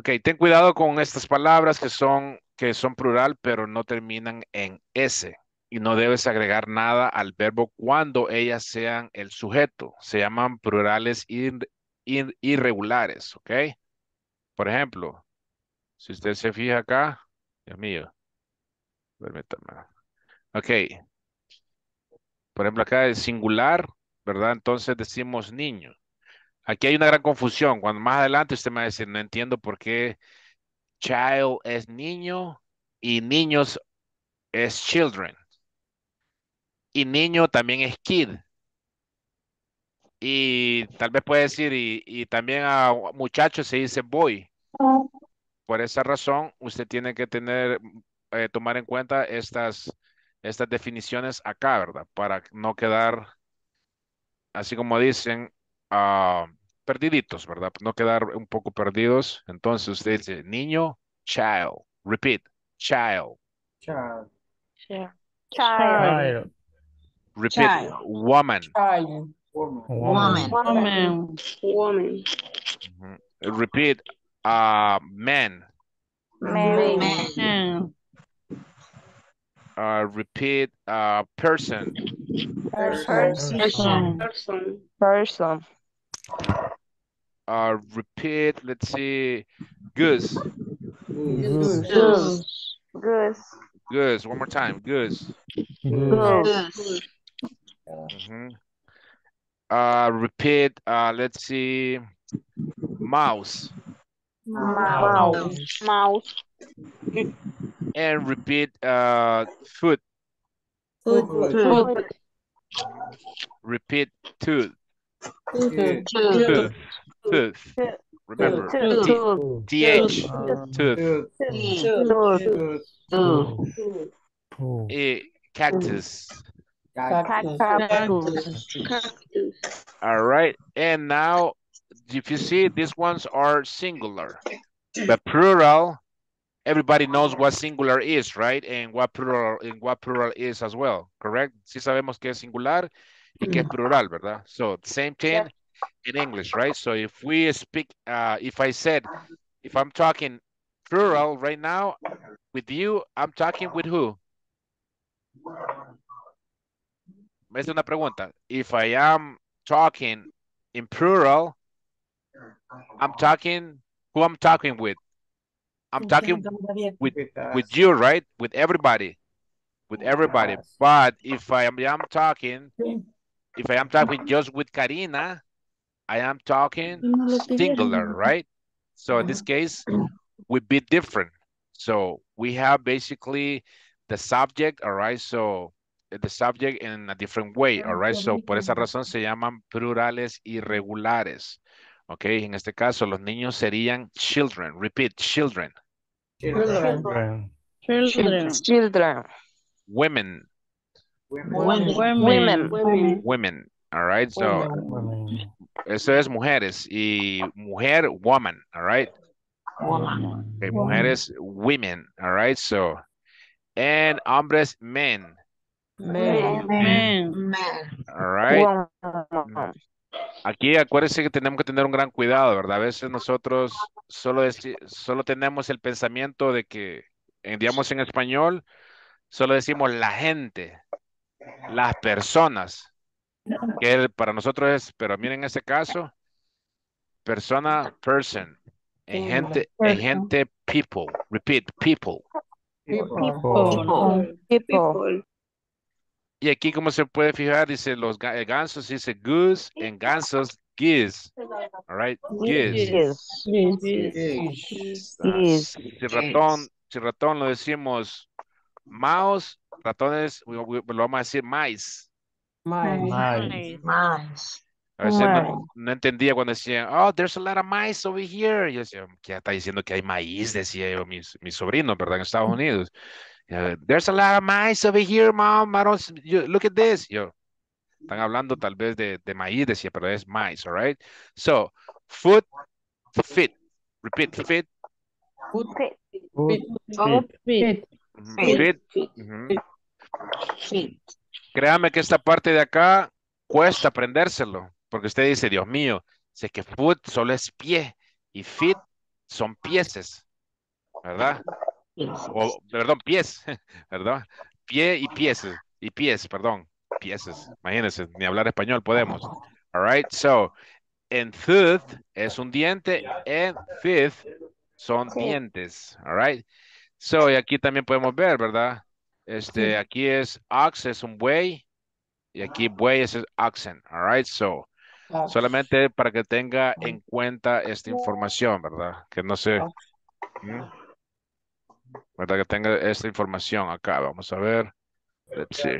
Okay, ten cuidado con estas palabras que son, que son plural, pero no terminan en S. Y no debes agregar nada al verbo cuando ellas sean el sujeto. Se llaman plurales ir, ir, irregulares, ok? Por ejemplo, si usted se fija acá, Dios mío, permítame. Ok. Por ejemplo, acá es singular, ¿verdad? Entonces decimos niño. Aquí hay una gran confusión. Cuando más adelante usted me va a decir, no entiendo por qué child es niño y niños es children. Y niño también es kid. Y tal vez puede decir, y, y también a muchachos se dice boy. Por esa razón, usted tiene que tener, eh, tomar en cuenta estas, estas definiciones acá, ¿verdad? Para no quedar, así como dicen, uh, perdiditos, ¿verdad? No quedar un poco perdidos. Entonces, usted dice, niño, child. Repeat, child. Child. Child. Child. Repeat, child. Woman. Child. Woman. Woman. Woman. Woman. Mm-hmm. Repeat, uh, man. Man. Man. Uh, repeat, uh, person. Person. Person. Person. Person. Uh, repeat, let's see, goose. Goose. Goose. Goose. Goose. One more time. Goose. Goose. Mm-hmm. Uh, repeat, uh, let's see, mouse. Mouse. Mouse. And repeat, uh, foot. Foot. Foot. Foot. Repeat, tooth. Tooth. Tooth. Tooth. Remember, T H. Tooth. Cactus. All right. And now, if you see, these ones are singular. But plural, everybody knows what singular is, right? And what plural, and what plural is as well, correct? Sí sabemos que es singular y que es plural, ¿verdad? So, same thing in English, right? So, if we speak, uh, if I said, if I'm talking plural right now with you, I'm talking with who? Es una pregunta. If I am talking in plural, I'm talking, who I'm talking with? I'm talking with, with you, right? With everybody. With everybody. But if I am I'm talking, if I am talking just with Karina, I am talking singular, right? So in this case, we'd be different. So we have basically the subject, all right? So the subject in a different way, all right? So por esa razón se llaman plurales irregulares. Ok, en este caso los niños serían children. Repeat, children. Children. Children. Children. Children. Women. Women. Women. Women. Women. All right, so women. Eso es mujeres y mujer, woman, all right? Woman. Okay, mujeres, women, all right? So, and hombres, men. Men. Men. Men. All right. Woman. Aquí acuérdense que tenemos que tener un gran cuidado, ¿verdad? A veces nosotros solo, solo tenemos el pensamiento de que, digamos en español, solo decimos la gente, las personas, que para nosotros es, pero miren en este caso, persona, person, en gente, en gente, people, repeat, people. People. People. People. Y aquí, como se puede fijar, dice los gansos, dice goose, en gansos, geese. All right, geese. Si ratón, si ratón lo decimos mouse, ratones, lo vamos a decir mice. Mice. Mice. A veces no, no entendía cuando decían, oh, there's a lot of mice over here. Yo decía, ¿qué está diciendo que hay maíz? Decía yo, mis, mis sobrinos, ¿verdad? En Estados Unidos. Uh, there's a lot of mice over here, mom. I don't, you, look at this. Yo, están hablando tal vez de, de maíz, decía, pero es mice, all right? So, foot, fit. Repeat, fit. Foot, fit. Foot, fit. Fit. Fit. Créame que esta parte de acá cuesta aprendérselo, porque usted dice, Dios mío, sé que foot solo es pie y fit son pieces, ¿verdad? O, perdón, pies, ¿verdad? Pie y pies, y pies, perdón, pieses. Imagínense, ni hablar español podemos. All right, so, and tooth es un diente, and fifth son dientes, all right? So, y aquí también podemos ver, ¿verdad? Este, aquí es ox, es un buey, y aquí buey es oxen, all right? So, solamente para que tenga en cuenta esta información, ¿verdad? Que no sé... ¿Mm? ¿Verdad? Que tenga esta información acá. Vamos a ver. Let's see.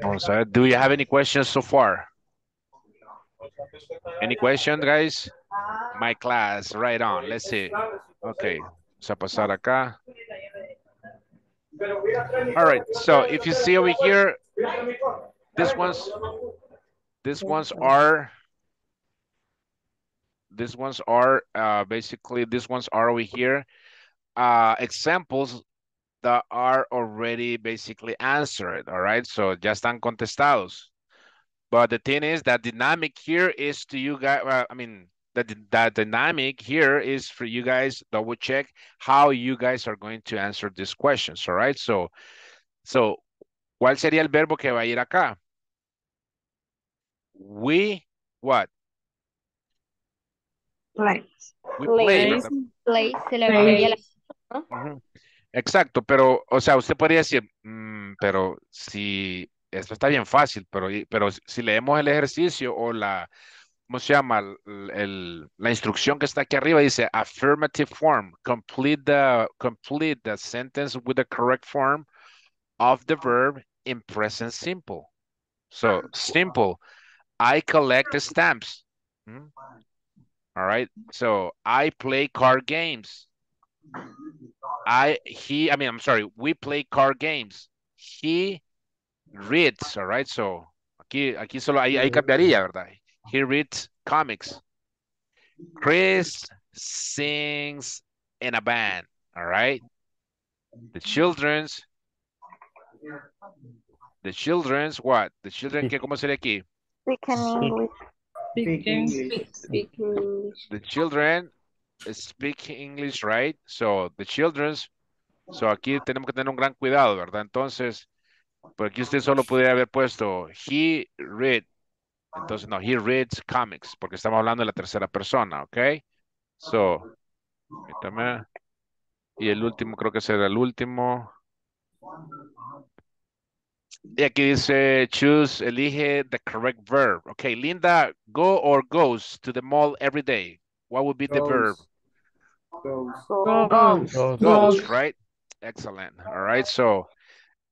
Vamos a ver. Do you have any questions so far? Any questions, guys? my class, right on. Let's see. Okay, so pasar acá. All right, so if you see over here, this one's, this ones are, these ones are uh, basically, these ones are over here, uh, examples that are already basically answered, all right? So ya están contestados. But the thing is that dynamic here is to you guys, uh, I mean, that that dynamic here is for you guys double check how you guys are going to answer these questions, all right? So, so ¿cuál sería el verbo que va a ir acá? We, what? Play. We play. Play, play, play. Uh-huh. Exacto, pero, o sea, usted podría decir, mmm, pero si, esto está bien fácil, pero, pero si leemos el ejercicio o la, ¿cómo se llama? El, el, la instrucción que está aquí arriba dice affirmative form, complete the, complete the sentence with the correct form of the verb in present simple. So, simple, I collect the stamps. Hmm? All right, so I play card games. I, he, I mean, I'm sorry, we play card games. He reads, all right, so aquí, aquí solo, ahí, ahí cambiaría, ¿verdad? He reads comics. Chris sings in a band, all right? The children's, the children's what? The children, ¿qué, ¿cómo sería aquí? Speak in English. Speak English. Speak English. The children speak English, right? So the children's, so aquí tenemos que tener un gran cuidado, ¿verdad? Entonces, por aquí usted solo podría haber puesto he read, entonces no, he reads comics, porque estamos hablando de la tercera persona, ¿ok? So, y el último, creo que será el último. Y aquí dice, choose, elige the correct verb. Okay, Linda, go or goes to the mall every day. What would be goes. the verb? Goes. Goes. Goes. Goes. Goes, right? Excellent. All right, so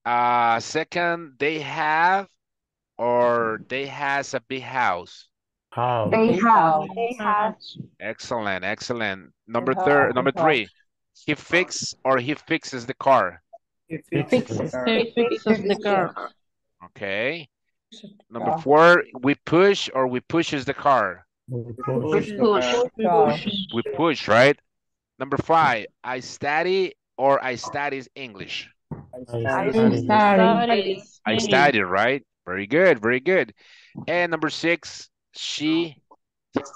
uh, second, they have or they has a big house. House. They have. They have. Excellent, excellent. Number third, number three, he fixes or he fixes the car. It fixes, it fixes, it fixes the car. Okay. Number four, we push or we pushes the car. We push. We push, we push. We push, right? Number five, I study or I studies English. I study. I study, right? Very good, very good. And number six, she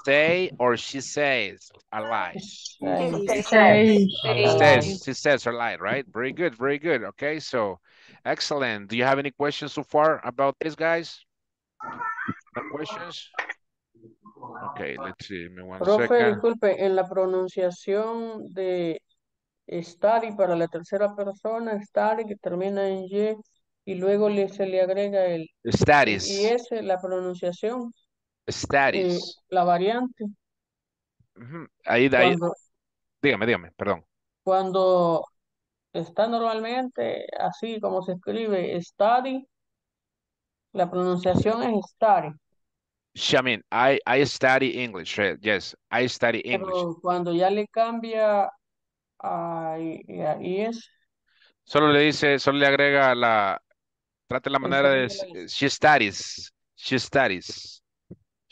say or she says a lie. She says, she says a lie, right? Very good, very good. Okay, so excellent. Do you have any questions so far about this, guys? No questions? Okay, let's see. One Profe, second. Disculpe, en la pronunciación de study para la tercera persona, study que termina en Y y luego le, se le agrega el studies. Y esa es la pronunciación. Studies. La variante. Uh-huh. Ahí, ahí. Cuando, dígame, dígame, perdón. Cuando está normalmente así como se escribe study, la pronunciación es study. She, I mean, I, I study English, right? Yes, I study English. Pero cuando ya le cambia a yes. Solo le dice, solo le agrega la, trate la manera de, she studies, she studies.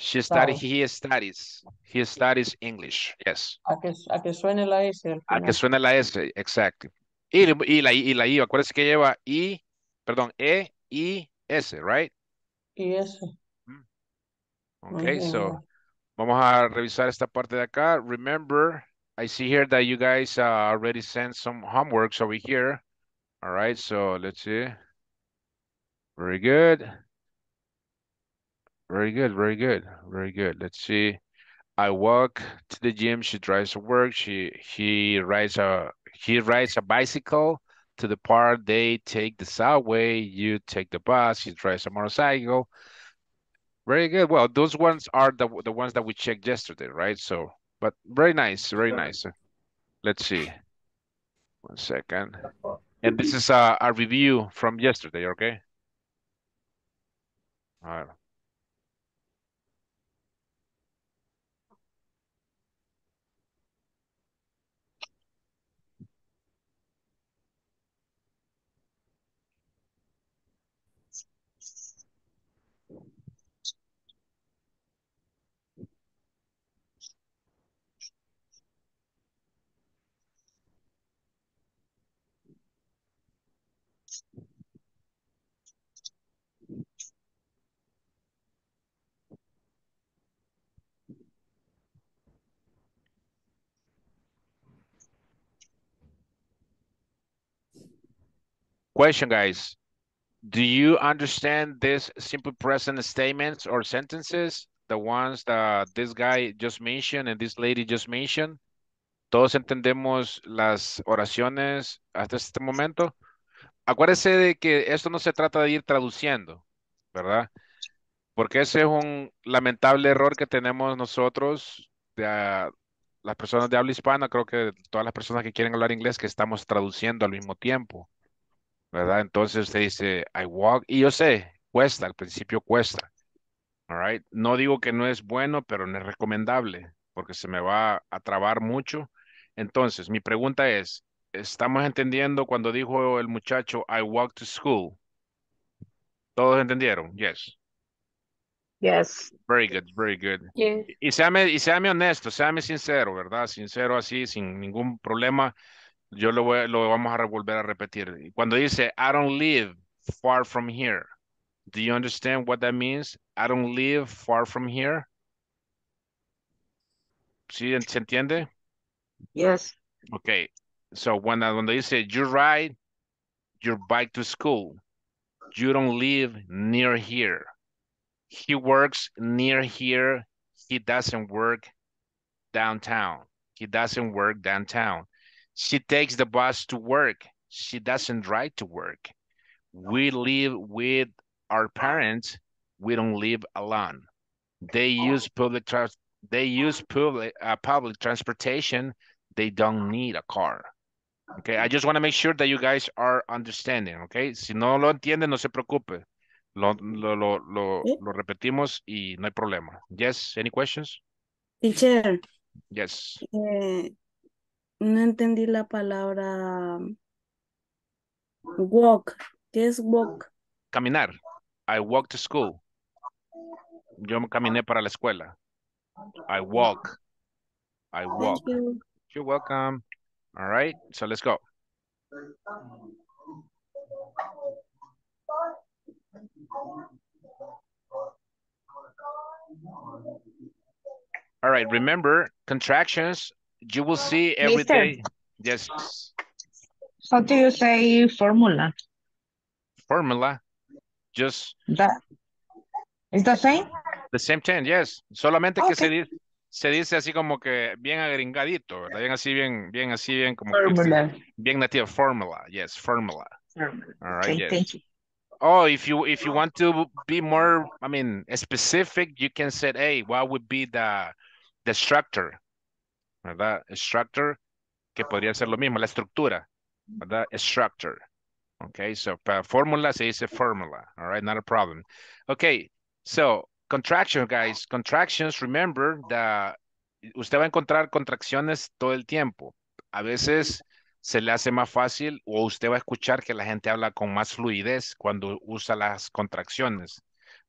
She studies, he studies, he studies English, yes. A que, a que suene la S. A que suene la S, exacto. Y, y, la, y la I, acuérdense que lleva I, perdón, E, I, S, right? Y S. Okay, so vamos a revisar esta parte de acá. Remember, I see here that you guys uh, already sent some homeworks over here. All right, so let's see. Very good. Very good, very good, very good. Let's see. I walk to the gym. She drives to work. She he rides a he rides a bicycle to the park. They take the subway. You take the bus. She drives a motorcycle. Very good. Well, those ones are the the ones that we checked yesterday, right? So, but very nice, very nice. Let's see. One second. And this is a, a review from yesterday. Okay. All right. Question, guys. Do you understand this simple present statements or sentences? The ones that this guy just mentioned and this lady just mentioned. Todos entendemos las oraciones hasta este momento. Acuérdense de que esto no se trata de ir traduciendo, ¿verdad? Porque ese es un lamentable error que tenemos nosotros, de, uh, las personas de habla hispana, creo que todas las personas que quieren hablar inglés, que estamos traduciendo al mismo tiempo, ¿verdad? Entonces usted dice, I walk, y yo sé, cuesta, al principio cuesta. All right? No digo que no es bueno, pero no es recomendable, porque se me va a trabar mucho. Entonces, mi pregunta es, ¿estamos entendiendo cuando dijo el muchacho, I walk to school? ¿Todos entendieron? Yes. Yes. Very good, very good. Yeah. Y séame, y séame honesto, séame sincero, ¿verdad? Sincero así, sin ningún problema. Yo lo, voy, lo vamos a volver a repetir. Cuando dice, I don't live far from here. Do you understand what that means? I don't live far from here. ¿Sí se entiende? Yes. Okay. So when, when they say you ride your bike to school, you don't live near here. He works near here. He doesn't work downtown. He doesn't work downtown. She takes the bus to work. She doesn't drive to work. We live with our parents. We don't live alone. They use public transport. They use public uh, public transportation. They don't need a car. Okay, I just want to make sure that you guys are understanding. Okay, si no lo entienden, no se preocupe. Lo, lo, lo, lo, lo repetimos y no hay problema. Yes, any questions? Teacher. Yes. Eh, no entendí la palabra walk. ¿Qué es walk? Caminar. I walk to school. Yo caminé para la escuela. I walk. I walk. You. You're welcome. All right, so let's go. All right, remember contractions. You will see every Mister day. Yes. How do you say formula? Formula. Just. That. Is the same? The same ten, yes. Solamente okay. que se dice, se dice así como que bien agringadito, ¿verdad? Bien así, bien, bien así, bien como formula. Que, bien nativa, formula, yes, formula. Formula. All right, okay, yes. Thank you. Oh, if you if you want to be more, I mean, specific, you can say, hey, what would be the the structure, ¿verdad? Structure, que podría ser lo mismo, la estructura, ¿verdad? Structure. Okay, so para formula se dice formula. All right, not a problem. Okay, so contraction, guys, contractions, remember that usted va a encontrar contracciones todo el tiempo. A veces se le hace más fácil o usted va a escuchar que la gente habla con más fluidez cuando usa las contracciones,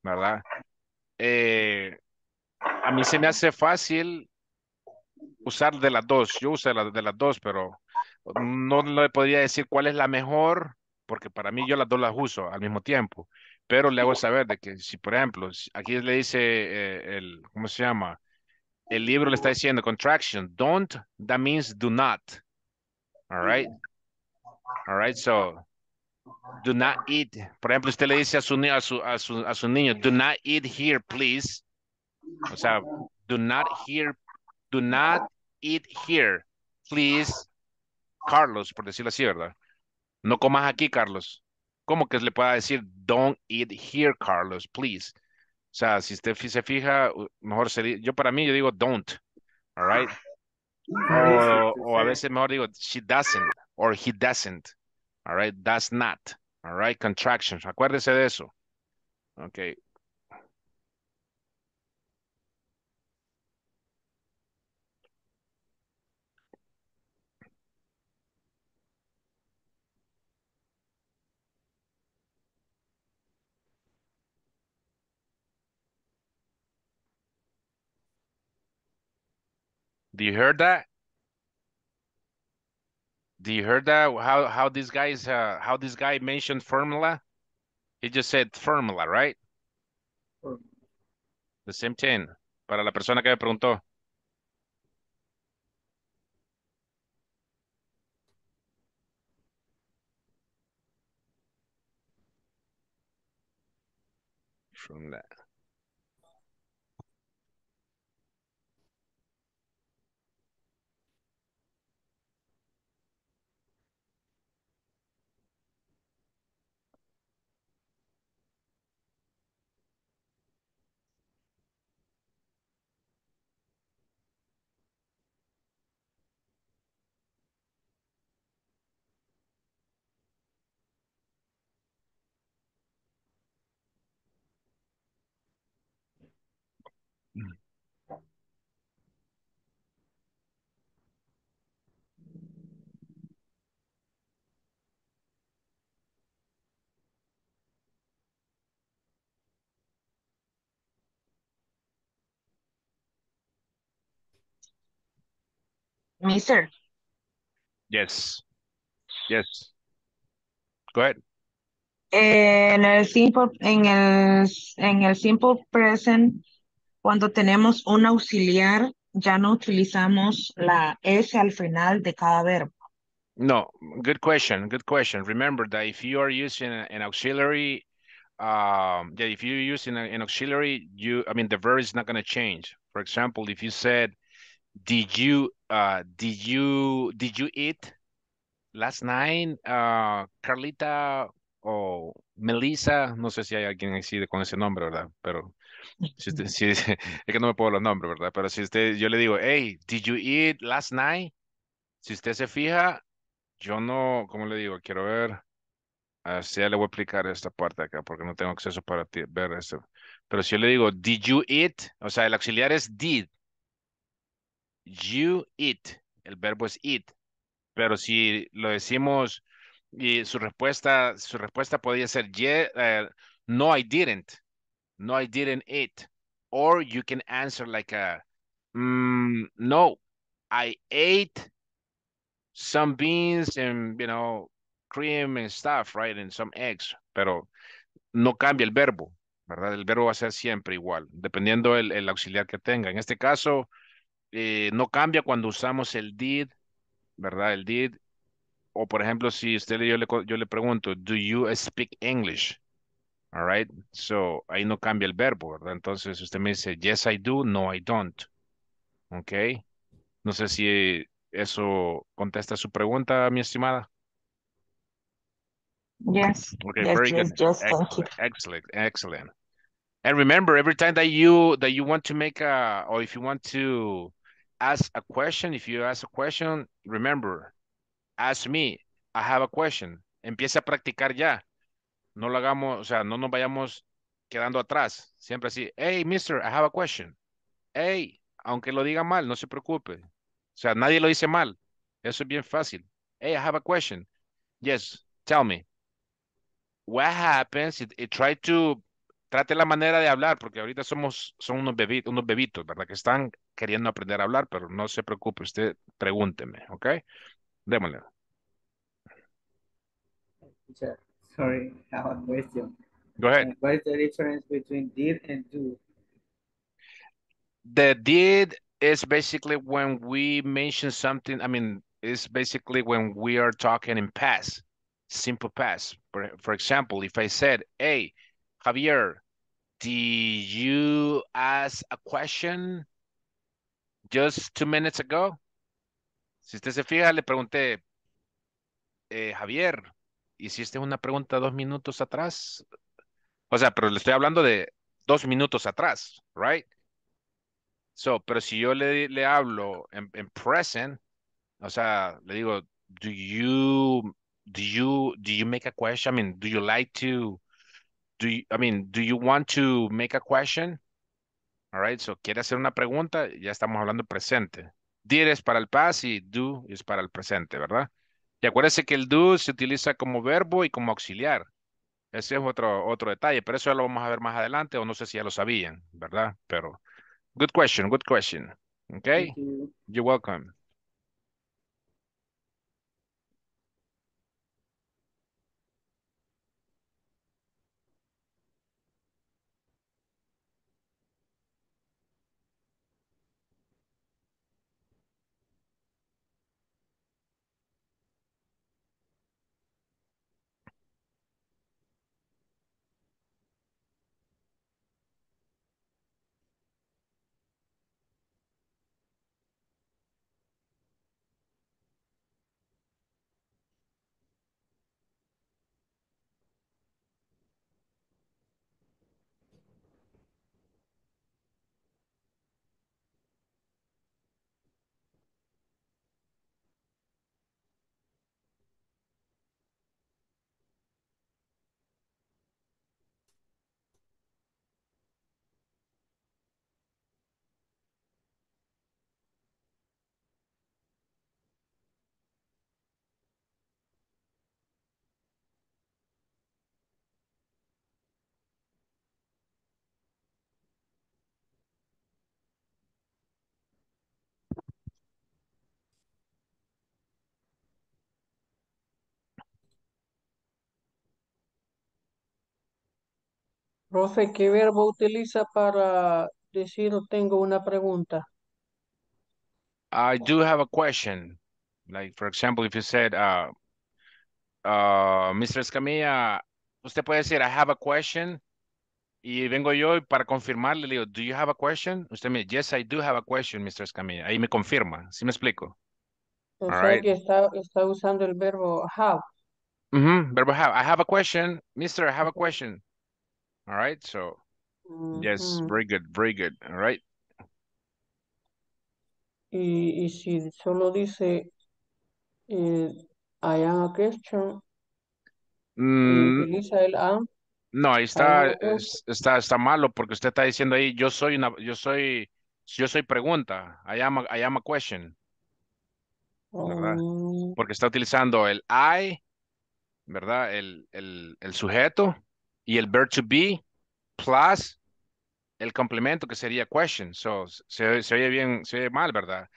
¿verdad? Eh, a mí se me hace fácil usar de las dos. Yo uso de las dos, pero no le podría decir cuál es la mejor porque para mí yo las dos las uso al mismo tiempo. Pero le hago saber de que si, por ejemplo, aquí le dice eh, el, ¿cómo se llama? El libro le está diciendo contraction. Don't, that means do not. All right. All right, so do not eat. Por ejemplo, usted le dice a su, a su, a su, a su niño, do not eat here, please. O sea, do not here, do not eat here, please. Carlos, por decirlo así, ¿verdad? No comas aquí, Carlos. ¿Cómo que le pueda decir, don't eat here, Carlos, please? O sea, si usted se fija, mejor sería, yo para mí, yo digo, don't, all right? O, o a veces mejor digo, she doesn't, or he doesn't, all right? Does not, all right? Contractions, acuérdese de eso. Okay. Do you hear that? Do you hear that? How how these guys uh, how this guy mentioned formula? He just said formula, right? Formula. The same thing. Para la persona que me preguntó. From that. Mister Yes. Yes. Go ahead. En el simple, en el, en el simple present, cuando tenemos un auxiliar, ya no utilizamos la S al final de cada verbo. No, good question, good question. Remember that if you are using an auxiliary, um, yeah, if you're using an auxiliary, you, I mean, the verb is not going to change. For example, if you said, did you, uh, did you, did you eat last night, uh, Carlita o Melissa? No sé si hay alguien así con ese nombre, ¿verdad? Pero... Si usted, si, es que no me puedo los nombres, ¿verdad? Pero si usted, yo le digo, hey, did you eat last night? Si usted se fija, yo no, ¿cómo le digo? Quiero ver, uh, si ya le voy a explicar esta parte acá, porque no tengo acceso para ti, ver esto. Pero si yo le digo, did you eat? O sea, el auxiliar es did. You eat. El verbo es eat. Pero si lo decimos y su respuesta, su respuesta podría ser, yeah, uh, no, I didn't. No, I didn't eat. Or you can answer like a, mm, no, I ate some beans and, you know, cream and stuff, right? And some eggs. Pero no cambia el verbo, ¿verdad? El verbo va a ser siempre igual, dependiendo el, el auxiliar que tenga. En este caso, eh, no cambia cuando usamos el did, ¿verdad? El did. O, por ejemplo, si usted yo le, yo le pregunto, do you speak English? All right, so ahí no cambia el verbo, ¿verdad? Entonces usted me dice, yes, I do, no, I don't. Ok, no sé si eso contesta su pregunta, mi estimada. Yes, okay, yes, very yes, good. Yes, excellent. Thank you. Excellent, excellent. And remember, every time that you, that you want to make a, or if you want to ask a question, if you ask a question, remember, ask me, I have a question. Empieza a practicar ya. No lo hagamos, o sea, no nos vayamos quedando atrás. Siempre así, hey, mister, I have a question. Hey, aunque lo diga mal, no se preocupe. O sea, nadie lo dice mal. Eso es bien fácil. Hey, I have a question. Yes, tell me. What happens? It, it try to, trate la manera de hablar, porque ahorita somos, son unos bebitos, unos bebitos, ¿verdad? Que están queriendo aprender a hablar, pero no se preocupe. Usted pregúnteme, ¿ok? Démosle. Sí. Sorry, I have a question. Go ahead. Uh, what is the difference between did and do? The did is basically when we mention something, I mean, it's basically when we are talking in past, simple past. For, for example, if I said, hey, Javier, did you ask a question just two minutes ago? Si usted se fija, le pregunté, eh, Javier, hiciste una pregunta dos minutos atrás. O sea, pero le estoy hablando de dos minutos atrás, right? So, pero si yo le, le hablo en, en present, o sea, le digo, do you, do you, do you make a question? I mean, do you like to, do you, I mean, do you want to make a question? All right, so, quiere hacer una pregunta, ya estamos hablando presente. Did es para el past y do es para el presente, ¿verdad? Y acuérdense que el do se utiliza como verbo y como auxiliar. Ese es otro, otro detalle, pero eso ya lo vamos a ver más adelante, o no sé si ya lo sabían, ¿verdad? Pero, good question, good question. Okay, you. You're welcome. Profe, ¿qué verbo utiliza para decir tengo una pregunta? I do have a question. Like, for example, if you said, uh, uh, mister Escamilla, usted puede decir, I have a question. Y vengo yo y para confirmarle le digo, do you have a question? Usted me dice, yes, I do have a question, mister Escamilla. Ahí me confirma, ¿sí me explico? O sea, right. que está, está usando el verbo have. Mm-hmm, verbo have. I have a question. Mister, I have a question. All right, so, mm-hmm. yes, very good, very good. All right. Y, y si solo dice, eh, I am a question, mm. utiliza el am. No, ahí está, está, está malo porque usted está diciendo ahí, yo soy una, yo soy, yo soy pregunta, I am a, I am a question, ¿verdad? Um, porque está utilizando el I, ¿verdad? El, el, el sujeto y el verb to be, plus el complemento que sería question, so, se, se oye bien, se oye mal, ¿verdad?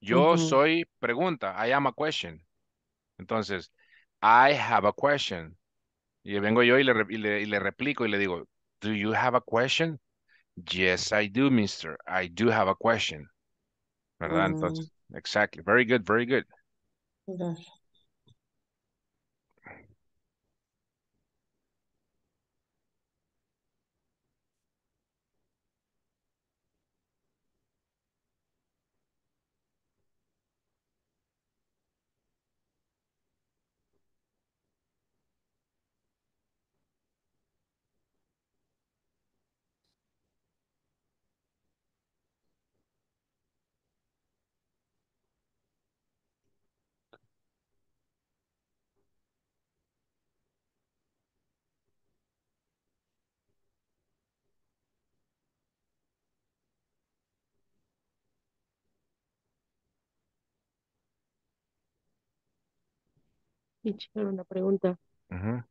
Yo uh-huh. soy pregunta, I am a question, entonces, I have a question. Y vengo yo y le, y, le, y le replico y le digo, do you have a question? Yes, I do, mister. I do have a question. ¿Verdad? Mm. Entonces, exactly. Very good, very good. Gracias. Una pregunta. Uh-huh.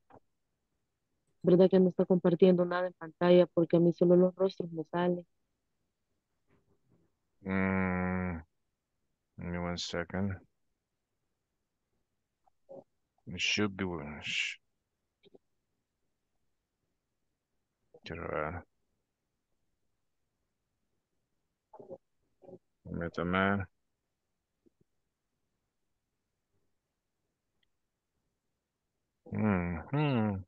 ¿Verdad que no está compartiendo nada en pantalla? Porque a mí solo los rostros me salen. Mm. Give me one second. It should be. Quiero ver. Me tomé. Mm-hmm.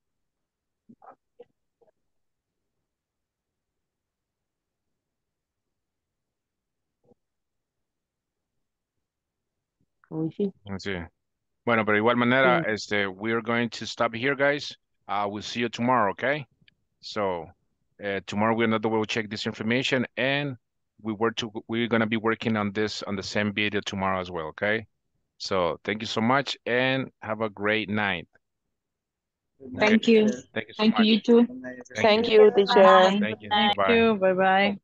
Sí. Bueno, pero de igual manera, sí. este, we're going to stop here, guys. Uh, we'll see you tomorrow, okay? So, uh, tomorrow we another will check this information, and we were to we're gonna be working on this on the same video tomorrow as well, okay? So, thank you so much, and have a great night. Thank okay. you. Thank you so Thank much. You too. Thank, Thank you, teacher. Thank you. Bye-bye.